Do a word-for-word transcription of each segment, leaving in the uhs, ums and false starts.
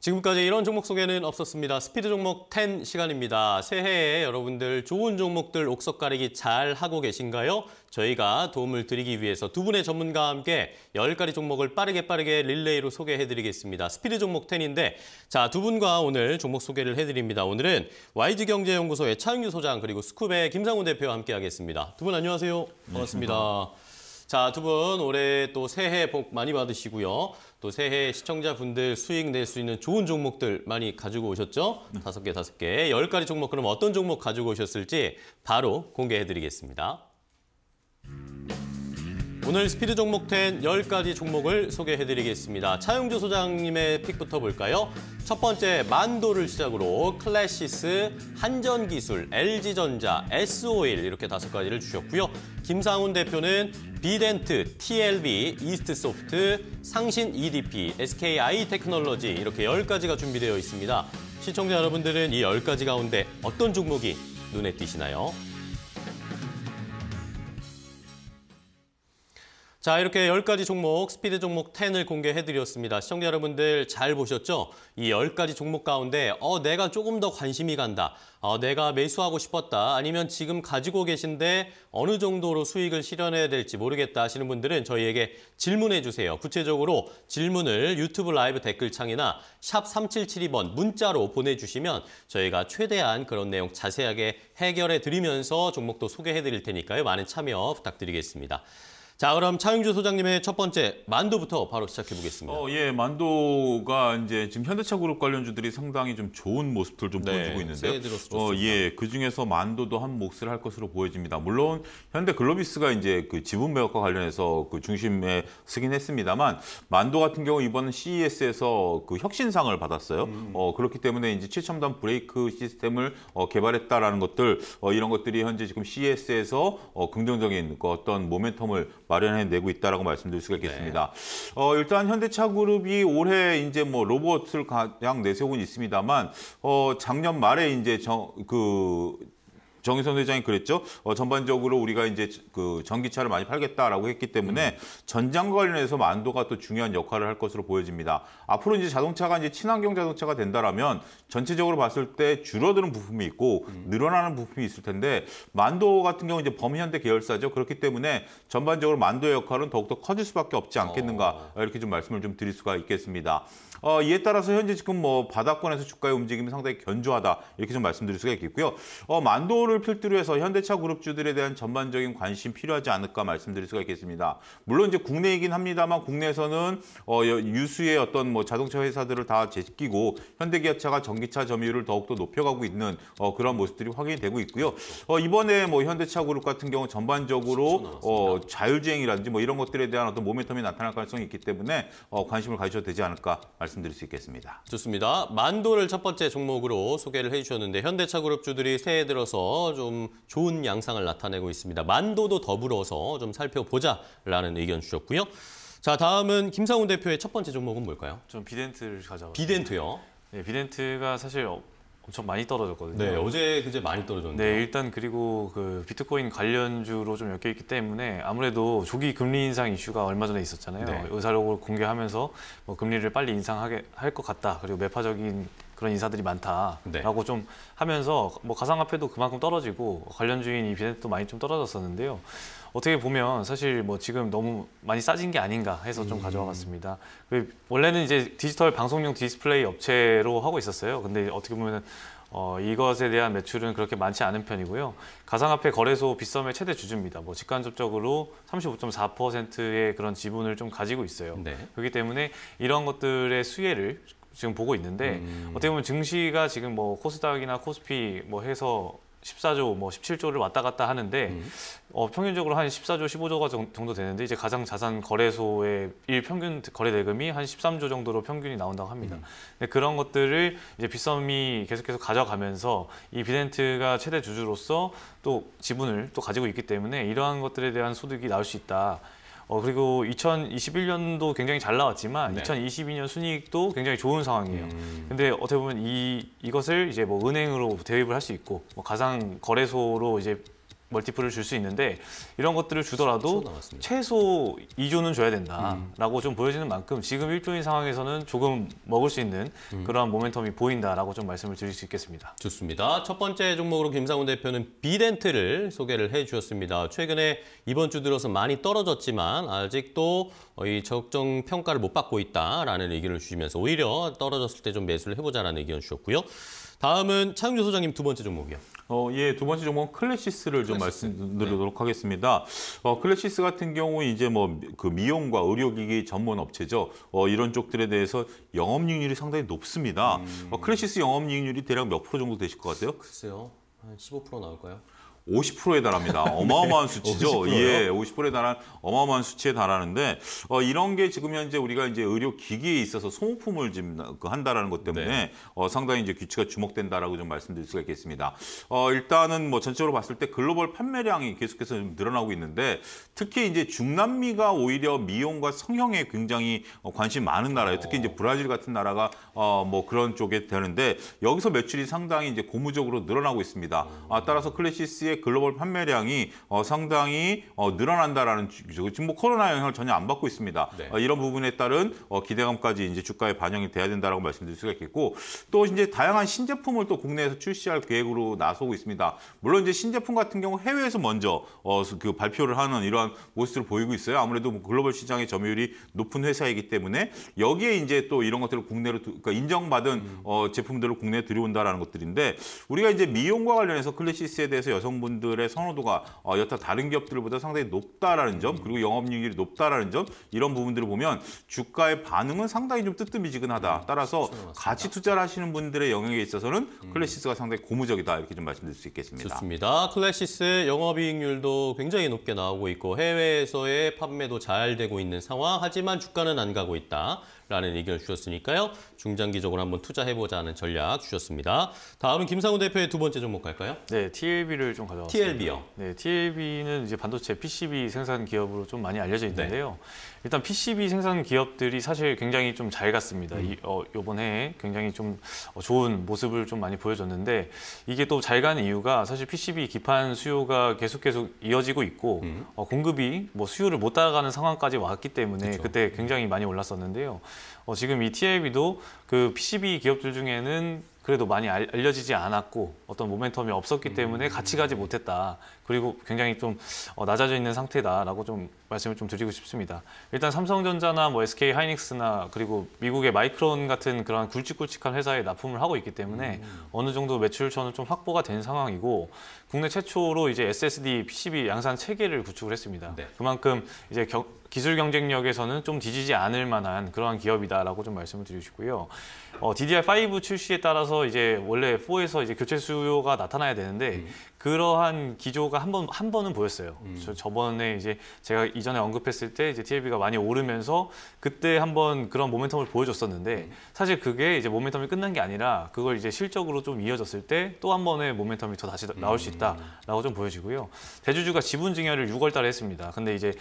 지금까지 이런 종목 소개는 없었습니다. 스피드 종목 십 시간입니다. 새해에 여러분들 좋은 종목들 옥석 가리기 잘 하고 계신가요? 저희가 도움을 드리기 위해서 두 분의 전문가와 함께 열 가지 종목을 빠르게 빠르게 릴레이로 소개해드리겠습니다. 스피드 종목 십인데 자, 두 분과 오늘 종목 소개를 해드립니다. 오늘은 와이지경제연구소의 차영주 소장 그리고 스쿱의 김상훈 대표와 함께하겠습니다. 두 분 안녕하세요. 반갑습니다. 네, 자, 두 분 올해 또 새해 복 많이 받으시고요. 또 새해 시청자분들 수익 낼 수 있는 좋은 종목들 많이 가지고 오셨죠? 다섯 개, 다섯 개. 열 가지 종목, 그럼 어떤 종목 가지고 오셨을지 바로 공개해드리겠습니다. 오늘 스피드 종목 십 열 가지 종목을 소개해드리겠습니다. 차영주 소장님의 픽부터 볼까요? 첫 번째, 만도를 시작으로 클래시스, 한전기술, 엘지전자, 에스 오일 이렇게 다섯 가지를 주셨고요. 김상훈 대표는 비덴트, 티 엘 비, 이스트소프트, 상신 이 디 피, 에스 케이 아이 테크놀로지 이렇게 열 가지가 준비되어 있습니다. 시청자 여러분들은 이 열 가지 가운데 어떤 종목이 눈에 띄시나요? 자, 이렇게 열 가지 종목, 스피드 종목 십을 공개해드렸습니다. 시청자 여러분들 잘 보셨죠? 이 열 가지 종목 가운데 어 내가 조금 더 관심이 간다, 어 내가 매수하고 싶었다, 아니면 지금 가지고 계신데 어느 정도로 수익을 실현해야 될지 모르겠다 하시는 분들은 저희에게 질문해주세요. 구체적으로 질문을 유튜브 라이브 댓글창이나 샵 삼칠칠이 번 문자로 보내주시면 저희가 최대한 그런 내용 자세하게 해결해드리면서 종목도 소개해드릴 테니까요. 많은 참여 부탁드리겠습니다. 자, 그럼 차영주 소장님의 첫 번째 만도부터 바로 시작해 보겠습니다. 어, 예, 만도가 이제 지금 현대차 그룹 관련주들이 상당히 좀 좋은 모습들 좀 네, 보여주고 있는데요. 어, 예, 그 중에서 만도도 한 몫을 할 것으로 보여집니다. 물론 현대글로비스가 이제 그 지분 매각과 관련해서 그 중심에 서긴 했습니다만 만도 같은 경우 이번 씨 이 에스에서 그 혁신상을 받았어요. 음. 어, 그렇기 때문에 이제 최첨단 브레이크 시스템을 어, 개발했다라는 것들 어, 이런 것들이 현재 지금 씨 이 에스에서 어, 긍정적인 그 어떤 모멘텀을 마련해내고 있다라고 말씀드릴 수가 있겠습니다. 네. 어, 일단 현대차그룹이 올해 이제 뭐 로봇을 가장 내세우고는 있습니다만 어, 작년 말에 이제 저, 그 정의선 회장이 그랬죠. 어, 전반적으로 우리가 이제 그 전기차를 많이 팔겠다라고 했기 때문에 음. 전장과 관련해서 만도가 또 중요한 역할을 할 것으로 보여집니다. 앞으로 이제 자동차가 이제 친환경 자동차가 된다라면 전체적으로 봤을 때 줄어드는 부품이 있고 음. 늘어나는 부품이 있을 텐데 만도 같은 경우 이제 범현대 계열사죠. 그렇기 때문에 전반적으로 만도의 역할은 더욱더 커질 수밖에 없지 않겠는가 어. 이렇게 좀 말씀을 좀 드릴 수가 있겠습니다. 어, 이에 따라서 현재 지금 뭐 바닥권에서 주가의 움직임이 상당히 견조하다 이렇게 좀 말씀드릴 수가 있겠고요. 어, 만도를 필두로 해서 현대차 그룹주들에 대한 전반적인 관심 필요하지 않을까 말씀드릴 수가 있겠습니다. 물론 이제 국내이긴 합니다만 국내에서는 어, 유수의 어떤 뭐 자동차 회사들을 다 제끼고 현대기아차가 전기차 점유율을 더욱더 높여가고 있는 어, 그런 모습들이 확인이 되고 있고요. 어, 이번에 뭐 현대차 그룹 같은 경우 전반적으로 어, 자율주행이라든지 뭐 이런 것들에 대한 어떤 모멘텀이 나타날 가능성이 있기 때문에 어, 관심을 가지셔도 되지 않을까 말씀드립니다. 말씀드릴 수 있겠습니다. 좋습니다. 만도를 첫 번째 종목으로 소개를 해주셨는데 현대차 그룹주들이 새해 들어서 좀 좋은 양상을 나타내고 있습니다. 만도도 더불어서 좀 살펴보자라는 의견 주셨고요. 자, 다음은 김상훈 대표의 첫 번째 종목은 뭘까요? 좀 비덴트를 가져왔습니다. 비덴트요? 네, 비덴트가 사실 엄청 많이 떨어졌거든요. 네, 어제 그제 많이 떨어졌는데. 네, 일단 그리고 그 비트코인 관련주로 좀 엮여 있기 때문에 아무래도 조기 금리 인상 이슈가 얼마 전에 있었잖아요. 네. 의사록을 공개하면서 뭐 금리를 빨리 인상하게 할 것 같다. 그리고 매파적인 그런 인사들이 많다라고 네. 좀 하면서 뭐 가상화폐도 그만큼 떨어지고 관련주인 이 비덴트도 많이 좀 떨어졌었는데요. 어떻게 보면 사실 뭐 지금 너무 많이 싸진 게 아닌가 해서 좀 음. 가져와 봤습니다. 원래는 이제 디지털 방송용 디스플레이 업체로 하고 있었어요. 근데 어떻게 보면 어, 이것에 대한 매출은 그렇게 많지 않은 편이고요. 가상화폐 거래소 빗썸의 최대 주주입니다. 뭐 직간접적으로 삼십오 점 사 퍼센트의 그런 지분을 좀 가지고 있어요. 네. 그렇기 때문에 이런 것들의 수혜를 지금 보고 있는데 음. 어떻게 보면 증시가 지금 뭐 코스닥이나 코스피 뭐 해서 십사 조, 뭐 십칠 조를 왔다 갔다 하는데 음. 어, 평균적으로 한 십사 조, 십오 조가 정도 되는데 이제 가상자산 거래소의 일 평균 거래 대금이 한 십삼 조 정도로 평균이 나온다고 합니다. 음. 근데 그런 것들을 이제 빗썸이 계속해서 가져가면서 이 비덴트가 최대 주주로서 또 지분을 또 가지고 있기 때문에 이러한 것들에 대한 소득이 나올 수 있다. 어, 그리고 이천이십일 년도 굉장히 잘 나왔지만 네. 이천이십이 년 순이익도 굉장히 좋은 상황이에요. 음. 근데 어떻게 보면 이, 이것을 이제 뭐 은행으로 대입을 할 수 있고 뭐 가상 거래소로 이제 멀티플을 줄 수 있는데 이런 것들을 주더라도 최소 이 조는 줘야 된다라고 음. 좀 보여지는 만큼 지금 일 조인 상황에서는 조금 먹을 수 있는 음. 그러한 모멘텀이 보인다라고 좀 말씀을 드릴 수 있겠습니다. 좋습니다. 첫 번째 종목으로 김상훈 대표는 비덴트를 소개를 해주셨습니다. 최근에 이번 주 들어서 많이 떨어졌지만 아직도 이 적정 평가를 못 받고 있다라는 의견을 주시면서 오히려 떨어졌을 때 좀 매수를 해보자라는 의견을 주셨고요. 다음은 차영주 소장님 두 번째 종목이요. 어, 예, 두 번째 종목은 클래시스를 클래시스. 좀 말씀드리도록 네. 하겠습니다. 어, 클래시스 같은 경우 이제 뭐 그 미용과 의료기기 전문 업체죠. 어, 이런 쪽들에 대해서 영업이익률이 상당히 높습니다. 음. 어, 클래시스 영업이익률이 대략 몇 프로 정도 되실 것 같아요? 글쎄요, 한 십오 퍼센트 나올까요? 오십 퍼센트에 달합니다. 어마어마한 네. 수치죠. 오십 퍼센트요? 예, 오십 퍼센트에 달한 어마어마한 수치에 달하는데 어, 이런 게 지금 현재 우리가 이제 의료 기기에 있어서 소모품을 지금 한다라는 것 때문에 네. 어, 상당히 이제 규칙가 주목된다라고 좀 말씀드릴 수가 있겠습니다. 어, 일단은 뭐 전체적으로 봤을 때 글로벌 판매량이 계속해서 좀 늘어나고 있는데 특히 이제 중남미가 오히려 미용과 성형에 굉장히 어, 관심 많은 나라예요. 특히 이제 브라질 같은 나라가 어, 뭐 그런 쪽에 되는데 여기서 매출이 상당히 이제 고무적으로 늘어나고 있습니다. 아, 따라서 클래시스의 글로벌 판매량이 어, 상당히 어, 늘어난다라는 지금 뭐 코로나 영향을 전혀 안 받고 있습니다. 네. 어, 이런 부분에 따른 어, 기대감까지 이제 주가에 반영이 돼야 된다라고 말씀드릴 수가 있겠고 또 이제 다양한 신제품을 또 국내에서 출시할 계획으로 나서고 있습니다. 물론 이제 신제품 같은 경우 해외에서 먼저 어, 그 발표를 하는 이러한 모습을 보이고 있어요. 아무래도 글로벌 시장의 점유율이 높은 회사이기 때문에 여기에 이제 또 이런 것들을 국내로 그러니까 인정받은 음. 어, 제품들을 국내에 들여온다라는 것들인데 우리가 이제 미용과 관련해서 클래시스에 대해서 여성분 들의 선호도가 여타 다른 기업들보다 상당히 높다라는 점, 그리고 영업이익률이 높다라는 점 이런 부분들을 보면 주가의 반응은 상당히 좀 뜨뜻미지근하다. 따라서 같이 투자를 하시는 분들의 영역에 있어서는 클래시스가 상당히 고무적이다 이렇게 좀 말씀드릴 수 있겠습니다. 좋습니다. 클래시스 영업이익률도 굉장히 높게 나오고 있고 해외에서의 판매도 잘 되고 있는 상황. 하지만 주가는 안 가고 있다라는 의견을 주셨으니까요. 중장기적으로 한번 투자해보자는 전략 주셨습니다. 다음은 김상훈 대표의 두 번째 종목 갈까요? 네, 티엘비를 좀 가져왔습니다. 티엘비요. 네, 티엘비는 이제 반도체 피씨비 생산 기업으로 좀 많이 알려져 있는데요. 네. 일단 피씨비 생산 기업들이 사실 굉장히 좀 잘 갔습니다. 음. 이, 어, 이번 해에 굉장히 좀 좋은 모습을 좀 많이 보여줬는데 이게 또 잘 간 이유가 사실 피씨비 기판 수요가 계속 계속 이어지고 있고 음. 어, 공급이 뭐 수요를 못 따라가는 상황까지 왔기 때문에 그렇죠. 그때 굉장히 많이 올랐었는데요. 어, 지금 이 티엘비도 그 피씨비 기업들 중에는 그래도 많이 알려지지 않았고 어떤 모멘텀이 없었기 때문에 같이 가지 못했다. 그리고 굉장히 좀 낮아져 있는 상태다라고 좀 말씀을 좀 드리고 싶습니다. 일단 삼성전자나 뭐 에스케이 하이닉스나 그리고 미국의 마이크론 같은 그런 굵직굵직한 회사에 납품을 하고 있기 때문에 음. 어느 정도 매출처는 좀 확보가 된 상황이고 국내 최초로 이제 에스에스디 피씨비 양산 체계를 구축을 했습니다. 네. 그만큼 이제 겨, 기술 경쟁력에서는 좀 뒤지지 않을 만한 그러한 기업이다라고 좀 말씀을 드리고 싶고요. 어, 디디알 파이브 출시에 따라서 이제 원래 사에서 이제 교체 수요가 나타나야 되는데 음. 그러한 기조가 한 번, 한 번은 보였어요. 음. 저, 저번에 이제 제가 이전에 언급했을 때 이제 티엘비가 많이 오르면서 그때 한번 그런 모멘텀을 보여줬었는데 음. 사실 그게 이제 모멘텀이 끝난 게 아니라 그걸 이제 실적으로 좀 이어졌을 때 또 한 번의 모멘텀이 더 다시 나올 수 있다라고 좀 보여지고요. 대주주가 지분 증여를 유월 달에 했습니다. 근데 이제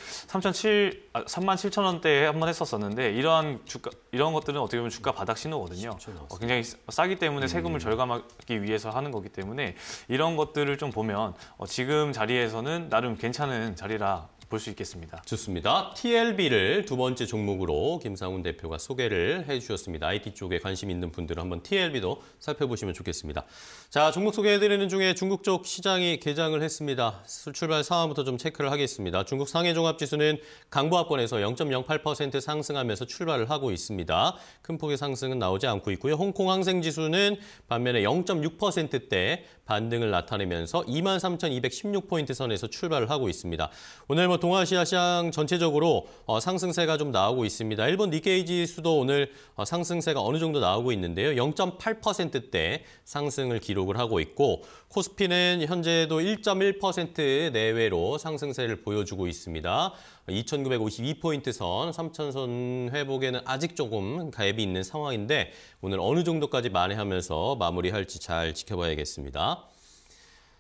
삼만 칠천 원대에 한 번 했었었는데 이러한 주가, 이런 것들은 어떻게 보면 주가 바닥 신호거든요. 어, 굉장히 싸기 때문에 세금을 음. 절감하기 위해서 하는 거기 때문에 이런 것들을 좀 보면 어, 지금 자리에서는 나름 괜찮은 자리라 볼 수 있겠습니다. 좋습니다. 티엘비를 두 번째 종목으로 김상훈 대표가 소개를 해주셨습니다. 아이티 쪽에 관심 있는 분들은 한번 티엘비도 살펴보시면 좋겠습니다. 자, 종목 소개해드리는 중에 중국 쪽 시장이 개장을 했습니다. 출발 상황부터 좀 체크를 하겠습니다. 중국 상해종합지수는 강보합권에서 영 점 영팔 퍼센트 상승하면서 출발을 하고 있습니다. 큰 폭의 상승은 나오지 않고 있고요. 홍콩 항생지수는 반면에 영 점 육 퍼센트대 반등을 나타내면서 이만 삼천이백십육 포인트 선에서 출발을 하고 있습니다. 오늘 뭐 동아시아 시장 전체적으로 어, 상승세가 좀 나오고 있습니다. 일본 니케이 지수도 오늘 어, 상승세가 어느 정도 나오고 있는데요. 영 점 팔 퍼센트대 상승을 기록을 하고 있고 코스피는 현재도 일 점 일 퍼센트 내외로 상승세를 보여주고 있습니다. 이천구백오십이 포인트 선, 삼천 선 회복에는 아직 조금 갭이 있는 상황인데 오늘 어느 정도까지 만회하면서 마무리할지 잘 지켜봐야겠습니다.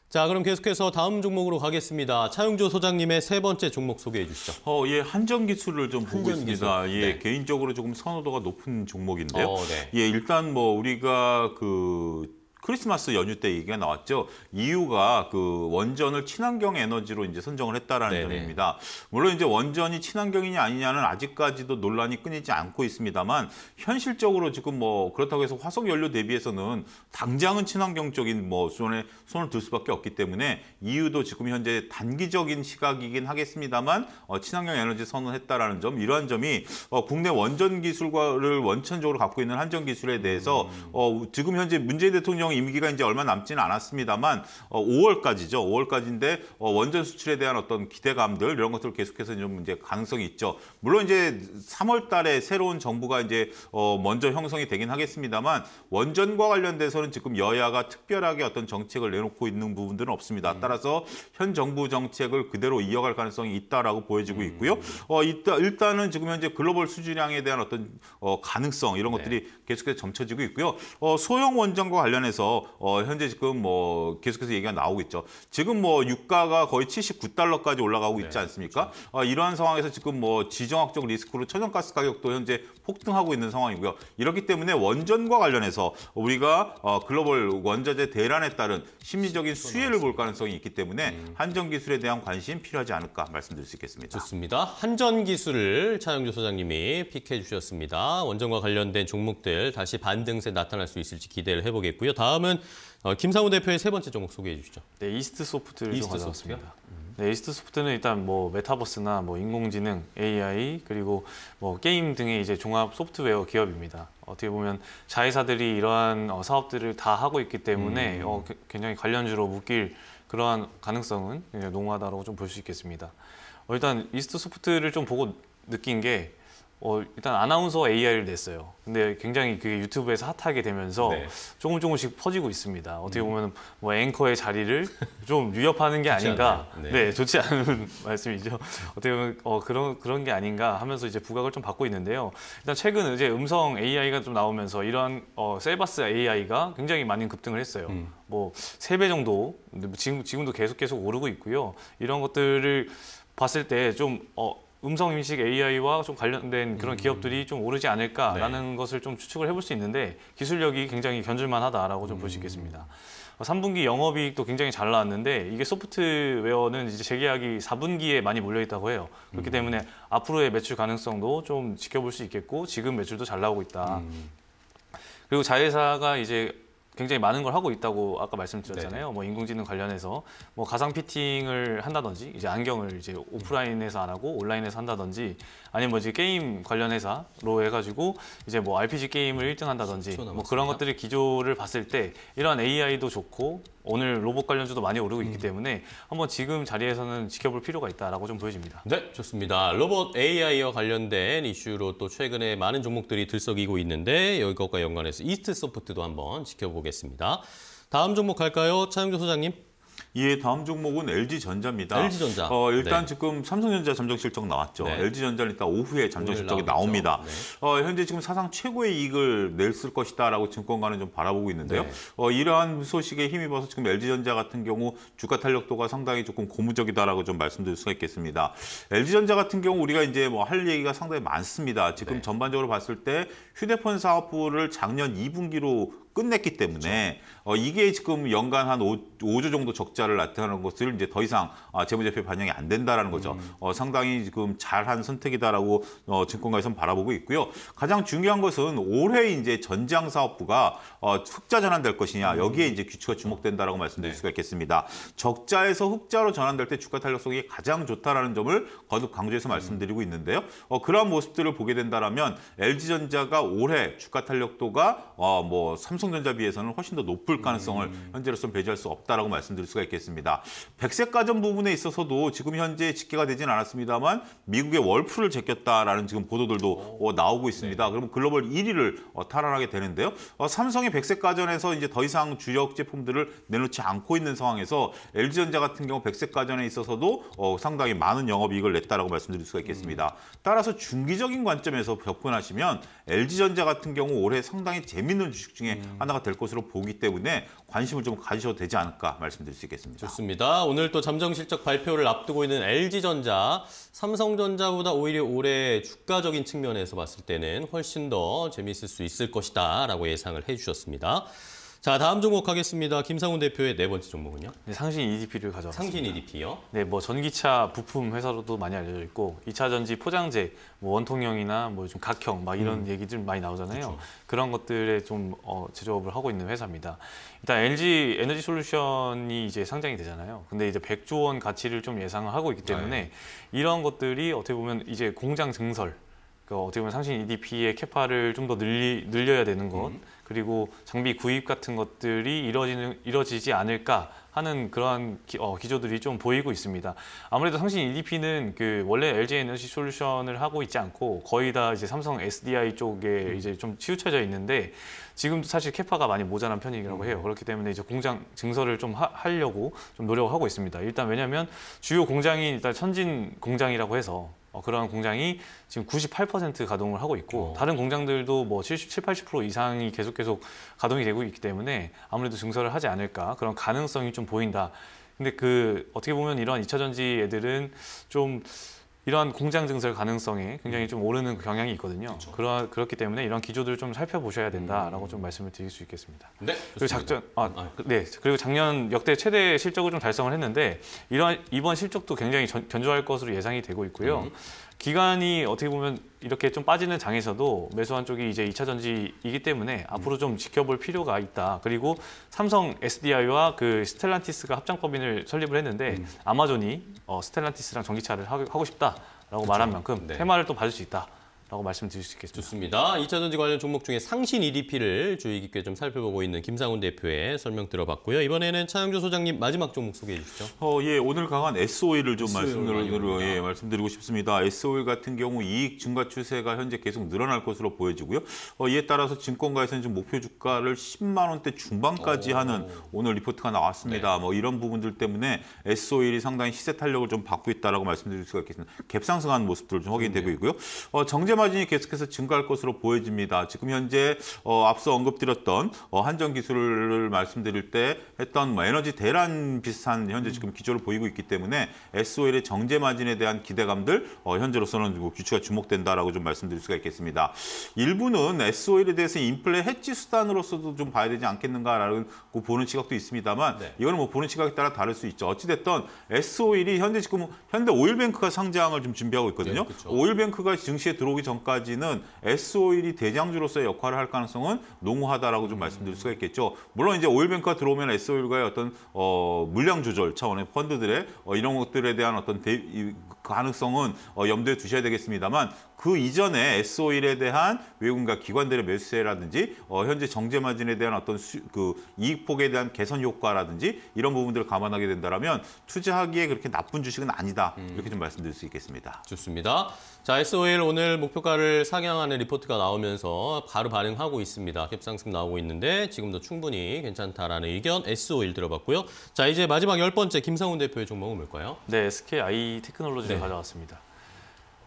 자, 그럼 계속해서 다음 종목으로 가겠습니다. 차영주 소장님의 세 번째 종목 소개해 주시죠. 어, 예, 한전기술을 좀 한전 보고 있습니다. 기술. 예, 네. 개인적으로 조금 선호도가 높은 종목인데요. 어, 네. 예, 일단 뭐 우리가 그 크리스마스 연휴 때 얘기가 나왔죠. 이유가 그 원전을 친환경 에너지로 이제 선정을 했다라는 네네. 점입니다. 물론 이제 원전이 친환경이냐 아니냐는 아직까지도 논란이 끊이지 않고 있습니다만 현실적으로 지금 뭐 그렇다고 해서 화석 연료 대비해서는 당장은 친환경적인 뭐 손에 손을 들 수밖에 없기 때문에 이유도 지금 현재 단기적인 시각이긴 하겠습니다만 어, 친환경 에너지 선언했다라는 점, 이러한 점이 어, 국내 원전 기술과를 원천적으로 갖고 있는 한전기술에 대해서 어, 지금 현재 문재인 대통령 임기가 이제 얼마 남지는 않았습니다만 어, 오월까지죠. 오월까지인데 어, 원전 수출에 대한 어떤 기대감들 이런 것들을 계속해서 좀 이제 가능성이 있죠. 물론 이제 삼월 달에 새로운 정부가 이제 어, 먼저 형성이 되긴 하겠습니다만 원전과 관련돼서는 지금 여야가 특별하게 어떤 정책을 내놓고 있는 부분들은 없습니다. 따라서 현 정부 정책을 그대로 이어갈 가능성이 있다라고 보여지고 있고요. 어, 일단은 지금 현재 글로벌 수주량에 대한 어떤 어, 가능성 이런 것들이 네. 계속해서 점쳐지고 있고요. 어, 소형 원전과 관련해서 어, 현재 지금 뭐 계속해서 얘기가 나오고 있죠. 지금 뭐 유가가 거의 칠십구 달러까지 올라가고 있지 네, 않습니까? 그렇죠. 어, 이러한 상황에서 지금 뭐 지정학적 리스크로 천연가스 가격도 현재 폭등하고 있는 상황이고요. 이렇기 때문에 원전과 관련해서 우리가 어, 글로벌 원자재 대란에 따른 심리적인 수혜를 볼 가능성이 있기 때문에 음. 한전기술에 대한 관심이 필요하지 않을까 말씀드릴 수 있겠습니다. 좋습니다. 한전기술을 차영주 소장님이 픽해 주셨습니다. 원전과 관련된 종목들 다시 반등세 나타날 수 있을지 기대를 해보겠고요. 다음은 김상훈 대표의 세 번째 종목 소개해 주시죠. 네, 이스트 소프트를 이스트 좀 가져왔습니다. 네, 이스트 소프트는 일단 뭐 메타버스나 뭐 인공지능, 에이아이 그리고 뭐 게임 등의 이제 종합 소프트웨어 기업입니다. 어떻게 보면 자회사들이 이러한 어, 사업들을 다 하고 있기 때문에 음. 어, 굉장히 관련주로 묶일 그러한 가능성은 농후하다고 좀 볼 수 있겠습니다. 어, 일단 이스트 소프트를 좀 보고 느낀 게 어, 일단 아나운서 에이아이를 냈어요. 근데 굉장히 그게 유튜브에서 핫하게 되면서 네. 조금 조금씩 퍼지고 있습니다. 어떻게 보면 뭐 앵커의 자리를 좀 위협하는 게 아닌가. 네. 네, 좋지 않은 말씀이죠. 어떻게 보면 어, 그런 그런 게 아닌가 하면서 이제 부각을 좀 받고 있는데요. 일단 최근 이제 음성 에이아이가 좀 나오면서 이런 어, 셀바스 에이아이가 굉장히 많이 급등을 했어요. 음. 뭐 세 배 정도 지금 지금도 계속 계속 오르고 있고요. 이런 것들을 봤을 때 좀 어. 음성 인식 에이아이와 좀 관련된 그런 기업들이 좀 오르지 않을까라는 네. 것을 좀 추측을 해볼 수 있는데 기술력이 굉장히 견줄만하다라고 좀 볼 수 있겠습니다. 삼 분기 영업이익도 굉장히 잘 나왔는데 이게 소프트웨어는 이제 재계약이 사 분기에 많이 몰려있다고 해요. 그렇기 때문에 앞으로의 매출 가능성도 좀 지켜볼 수 있겠고 지금 매출도 잘 나오고 있다. 그리고 자회사가 이제 굉장히 많은 걸 하고 있다고 아까 말씀드렸잖아요. 네네. 뭐 인공지능 관련해서 뭐 가상 피팅을 한다든지 이제 안경을 이제 오프라인에서 안 하고 온라인에서 한다든지 아니면 뭐 이제 게임 관련 회사로 해가지고 이제 뭐 알피지 게임을 일 등 한다든지 뭐 그런 것들의 기조를 봤을 때 이런 에이아이도 좋고 오늘 로봇 관련주도 많이 오르고 있기 음. 때문에 한번 지금 자리에서는 지켜볼 필요가 있다라고 좀 보여집니다. 네, 좋습니다. 로봇 에이아이와 관련된 이슈로 또 최근에 많은 종목들이 들썩이고 있는데 이것과 연관해서 이스트 소프트도 한번 지켜보겠습니다. 겠습니다. 다음 종목 갈까요? 차영주 소장님. 예, 다음 종목은 엘지전자입니다. 엘지전자. 어, 일단 네. 지금 삼성전자 잠정실적 나왔죠. 네. 엘지전자는 일단 오후에 잠정실적이 나옵니다. 네. 어, 현재 지금 사상 최고의 이익을 냈을 것이다라고 증권가는 좀 바라보고 있는데요. 네. 어, 이러한 소식에 힘입어서 지금 엘지전자 같은 경우 주가 탄력도가 상당히 조금 고무적이다라고 좀 말씀드릴 수가 있겠습니다. 엘지전자 같은 경우 우리가 이제 뭐 할 얘기가 상당히 많습니다. 지금 네. 전반적으로 봤을 때 휴대폰 사업부를 작년 이 분기로 끝냈기 때문에 그렇죠. 어, 이게 지금 연간 한 오조 정도 적자를 나타내는 것을 이제 더 이상 아, 재무제표에 반영이 안 된다라는 거죠. 음. 어, 상당히 지금 잘한 선택이다라고 어, 증권가에서는 바라보고 있고요. 가장 중요한 것은 올해 이제 전장 사업부가 어, 흑자 전환될 것이냐 여기에 이제 귀추가 주목된다라고 말씀드릴 네. 수가 있겠습니다. 적자에서 흑자로 전환될 때 주가 탄력성이 가장 좋다라는 점을 거듭 강조해서 말씀드리고 있는데요. 어, 그러한 모습들을 보게 된다라면 엘지전자가 올해 주가 탄력도가 어, 뭐 삼성 전자 비해서는 훨씬 더 높을 가능성을 음. 현재로서는 배제할 수 없다라고 말씀드릴 수가 있겠습니다. 백색 가전 부분에 있어서도 지금 현재 집계가 되진 않았습니다만 미국의 월풀을 제꼈다라는 지금 보도들도 어, 나오고 있습니다. 네. 그러면 글로벌 일 위를 어, 탈환하게 되는데요. 어, 삼성의 백색 가전에서 이제 더 이상 주력 제품들을 내놓지 않고 있는 상황에서 엘지전자 같은 경우 백색 가전에 있어서도 어, 상당히 많은 영업이익을 냈다라고 말씀드릴 수가 있겠습니다. 음. 따라서 중기적인 관점에서 접근하시면 엘지전자 같은 경우 올해 상당히 재밌는 주식 중에 음. 하나가 될 것으로 보기 때문에 관심을 좀 가지셔도 되지 않을까 말씀드릴 수 있겠습니다. 좋습니다. 오늘 또 잠정실적 발표를 앞두고 있는 엘지전자, 삼성전자보다 오히려 올해 주가적인 측면에서 봤을 때는 훨씬 더 재미있을 수 있을 것이다 라고 예상을 해주셨습니다. 자, 다음 종목 가겠습니다. 김상훈 대표의 네 번째 종목은요? 네, 상신 이디피를 가져왔습니다. 상신 이디피요? 네, 뭐 전기차 부품 회사로도 많이 알려져 있고 이차전지 포장재, 뭐 원통형이나 뭐 좀 각형 막 이런 음. 얘기 좀 많이 나오잖아요. 그쵸. 그런 것들에 좀 어, 제조업을 하고 있는 회사입니다. 일단 엘지 에너지 솔루션이 이제 상장이 되잖아요. 근데 이제 백조 원 가치를 좀 예상을 하고 있기 때문에 네. 이런 것들이 어떻게 보면 이제 공장 증설, 그러니까 어떻게 보면 상신 이디피의 캐파를 좀 더 늘리 늘려야 되는 것. 음. 그리고 장비 구입 같은 것들이 이뤄지는, 이뤄지지 않을까 하는 그러한 기, 어, 기조들이 좀 보이고 있습니다. 아무래도 상신 이디피는 그 원래 엘지 에너지 솔루션을 하고 있지 않고 거의 다 이제 삼성 에스디아이 쪽에 음. 이제 좀 치우쳐져 있는데 지금도 사실 캐파가 많이 모자란 편이라고 음. 해요. 그렇기 때문에 이제 공장 증설을 좀 하, 하려고 좀 노력을 하고 있습니다. 일단 왜냐하면 주요 공장이 일단 천진 공장이라고 해서 어, 그러한 공장이 지금 구십팔 퍼센트 가동을 하고 있고 어. 다른 공장들도 뭐 칠십, 팔십 퍼센트 이상이 계속 계속 가동이 되고 있기 때문에 아무래도 증설을 하지 않을까 그런 가능성이 좀 보인다. 근데 그 어떻게 보면 이런 이차전지 애들은 좀 이러한 공장 증설 가능성에 굉장히 좀 오르는 경향이 있거든요. 그렇죠. 그러, 그렇기 때문에 이런 기조들을 좀 살펴보셔야 된다라고 좀 말씀을 드릴 수 있겠습니다. 네. 그리고 작전, 아, 아, 네. 그리고 작년 역대 최대 실적을 좀 달성을 했는데 이런 이번 실적도 굉장히 전, 견조할 것으로 예상이 되고 있고요. 음. 기간이 어떻게 보면 이렇게 좀 빠지는 장에서도 매수한 쪽이 이제 이차전지이기 때문에 앞으로 좀 지켜볼 필요가 있다. 그리고 삼성 에스디아이와 그 스텔란티스가 합장법인을 설립을 했는데 음. 아마존이 어, 스텔란티스랑 전기차를 하고 싶다라고 그쵸. 말한 만큼 네. 테마를 또 봐줄 수 있다. 라고 말씀드릴 수 있겠습니다. 좋습니다. 이차전지 관련 종목 중에 상신 이디피를 주의 깊게 좀 살펴보고 있는 김상훈 대표의 설명 들어봤고요. 이번에는 차영주 소장님 마지막 종목 소개해 주시죠. 어, 예, 오늘 강한 에스 오일을 좀 말씀을, 예, 말씀드리고 싶습니다. 에스 오일 같은 경우 이익 증가 추세가 현재 계속 늘어날 것으로 보여지고요. 어, 이에 따라서 증권가에서는 지금 목표 주가를 십만 원대 중반까지 오. 하는 오늘 리포트가 나왔습니다. 네. 뭐 이런 부분들 때문에 에스 오일이 상당히 시세 탄력을 좀 받고 있다라고 말씀드릴 수가 있겠습니다. 갭상승한 모습들 좀 확인되고 있고요. 어, 정제 마진이 계속해서 증가할 것으로 보여집니다. 지금 현재 어, 앞서 언급드렸던 어, 한전기술을 말씀드릴 때 했던 뭐 에너지 대란 비슷한 현재 지금 기조를 보이고 있기 때문에 에스 오일의 정제 마진에 대한 기대감들 어, 현재로서는 뭐 주가가 주목된다라고 좀 말씀드릴 수가 있겠습니다. 일부는 에스 오일에 대해서 인플레 해지 수단으로서도 좀 봐야 되지 않겠는가라고 보는 시각도 있습니다만 네. 이거는 뭐 보는 시각에 따라 다를 수 있죠. 어찌됐든 에스 오일이 현재 지금 현대 오일뱅크가 상장을 좀 준비하고 있거든요. 네, 그렇죠. 오일뱅크가 증시에 들어오기 전까지는 에스 오일이 대장주로서의 역할을 할 가능성은 농후하다라고 좀 말씀드릴 수가 있겠죠. 물론 이제 오일뱅크가 들어오면 에스 오일과의 어떤 어, 물량 조절 차원의 펀드들의 어, 이런 것들에 대한 어떤 대, 이, 가능성은 어, 염두에 두셔야 되겠습니다만 그 이전에 에스 오일에 대한 외국인과 기관들의 매수세라든지 어, 현재 정제 마진에 대한 어떤 수, 그 이익폭에 대한 개선 효과라든지 이런 부분들을 감안하게 된다면 투자하기에 그렇게 나쁜 주식은 아니다. 음. 이렇게 좀 말씀드릴 수 있겠습니다. 좋습니다. 자, 에스 오일 오늘 목표가를 상향하는 리포트가 나오면서 바로 반응하고 있습니다. 갭상승 나오고 있는데 지금도 충분히 괜찮다라는 의견 에스 오일 들어봤고요. 자, 이제 마지막 열 번째 김상훈 대표의 종목은 뭘까요? 네, 에스케이아이 테크놀로지를 네. 가져왔습니다.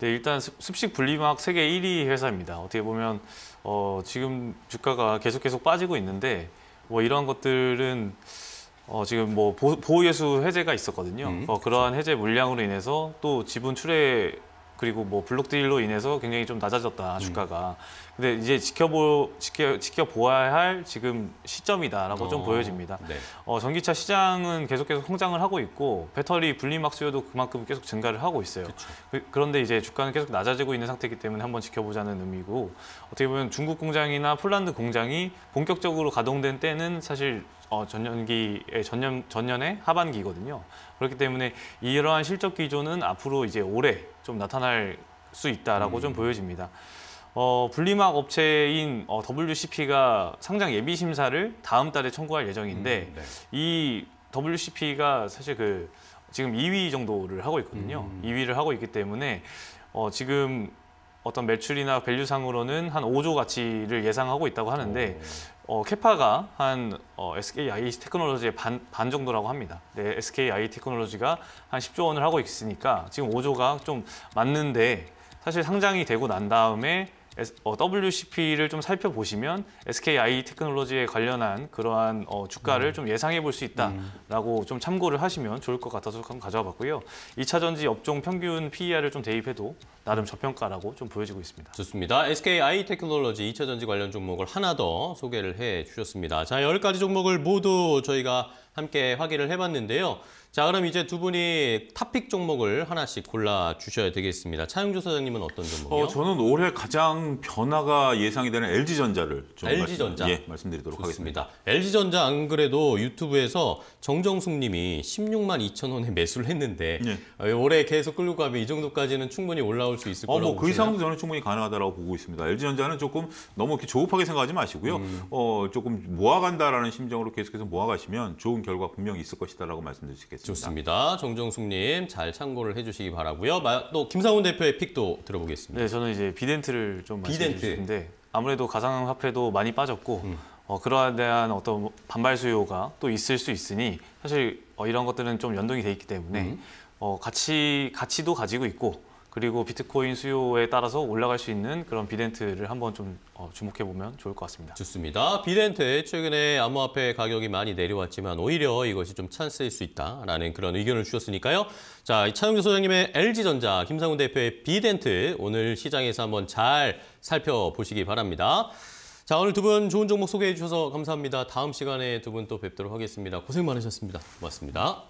네, 일단 습식 분리막 세계 일 위 회사입니다. 어떻게 보면 어, 지금 주가가 계속 계속 빠지고 있는데 뭐 이런 것들은 어, 지금 뭐 보, 보호예수 해제가 있었거든요. 음, 어, 그러한 해제 물량으로 인해서 또 지분 출회 그리고 뭐 블록딜로 인해서 굉장히 좀 낮아졌다 주가가. 음. 근데 이제 지켜보 지켜 지켜보아야 할 지금 시점이다라고 어, 좀 보여집니다. 네. 어, 전기차 시장은 계속 계속 성장을 하고 있고 배터리 분리막 수요도 그만큼 계속 증가를 하고 있어요. 그, 그런데 이제 주가는 계속 낮아지고 있는 상태이기 때문에 한번 지켜보자는 의미고 어떻게 보면 중국 공장이나 폴란드 공장이 본격적으로 가동된 때는 사실. 어, 전년기의 전년 전년의 하반기거든요. 그렇기 때문에 이러한 실적 기조는 앞으로 이제 올해 좀 나타날 수 있다라고 음. 좀 보여집니다. 어, 분리막 업체인 어, 더블유씨피가 상장 예비 심사를 다음 달에 청구할 예정인데 음, 네. 이 더블유씨피가 사실 그 지금 이 위 정도를 하고 있거든요. 음. 이 위를 하고 있기 때문에 어, 지금 어떤 매출이나 밸류상으로는 한 오조 가치를 예상하고 있다고 하는데 오. 어, 캐파가 한 어, 에스케이아이 테크놀로지의 반, 반 정도라고 합니다. 네, 에스케이아이 테크놀로지가 한 십조 원을 하고 있으니까 지금 오조가 좀 맞는데 사실 상장이 되고 난 다음에 더블유씨피를 좀 살펴보시면 에스케이아이 테크놀로지에 관련한 그러한 어, 주가를 음. 좀 예상해 볼 수 있다라고 음. 좀 참고를 하시면 좋을 것 같아서 한번 가져와 봤고요. 이차전지 업종 평균 피이알을 좀 대입해도 나름 저평가라고 좀 보여지고 있습니다. 좋습니다. 에스케이아이 테크놀로지 이차전지 관련 종목을 하나 더 소개를 해 주셨습니다. 자, 열 가지 종목을 모두 저희가 함께 확인을 해봤는데요. 자, 그럼 이제 두 분이 탑픽 종목을 하나씩 골라주셔야 되겠습니다. 차영주 사장님은 어떤 종목이요? 어, 저는 올해 가장 변화가 예상이 되는 엘지전자를 좀 엘지전자. 말씀, 예, 말씀드리도록 좋습니다. 하겠습니다. 엘지전자 안 그래도 유튜브에서 정정숙 님이 십육만 이천 원에 매수를 했는데 예. 올해 계속 끌고 가면 이 정도까지는 충분히 올라올 수 있을 어, 거라고 뭐 그 이상도 저는 충분히 가능하다고 보고 있습니다. 엘지전자는 조금 너무 이렇게 조급하게 생각하지 마시고요. 음. 어, 조금 모아간다라는 심정으로 계속해서 모아가시면 좋은 결과 분명히 있을 것이다라고 말씀드릴 수 있겠습니다. 좋습니다. 정정숙님 잘 참고를 해주시기 바라고요. 또 김상훈 대표의 픽도 들어보겠습니다. 네, 저는 이제 비덴트를 좀 비덴트. 말씀드리는데 아무래도 가상화폐도 많이 빠졌고 음. 어, 그러한 대한 어떤 반발 수요가 또 있을 수 있으니 사실 어, 이런 것들은 좀 연동이 돼 있기 때문에 음. 어, 가치 가치도 가지고 있고. 그리고 비트코인 수요에 따라서 올라갈 수 있는 그런 비덴트를 한번 좀 주목해보면 좋을 것 같습니다. 좋습니다. 비덴트, 최근에 암호화폐 가격이 많이 내려왔지만 오히려 이것이 좀 찬스일 수 있다라는 그런 의견을 주셨으니까요. 자, 차영주 소장님의 엘지전자, 김상훈 대표의 비덴트, 오늘 시장에서 한번 잘 살펴보시기 바랍니다. 자, 오늘 두 분 좋은 종목 소개해 주셔서 감사합니다. 다음 시간에 두 분 또 뵙도록 하겠습니다. 고생 많으셨습니다. 고맙습니다.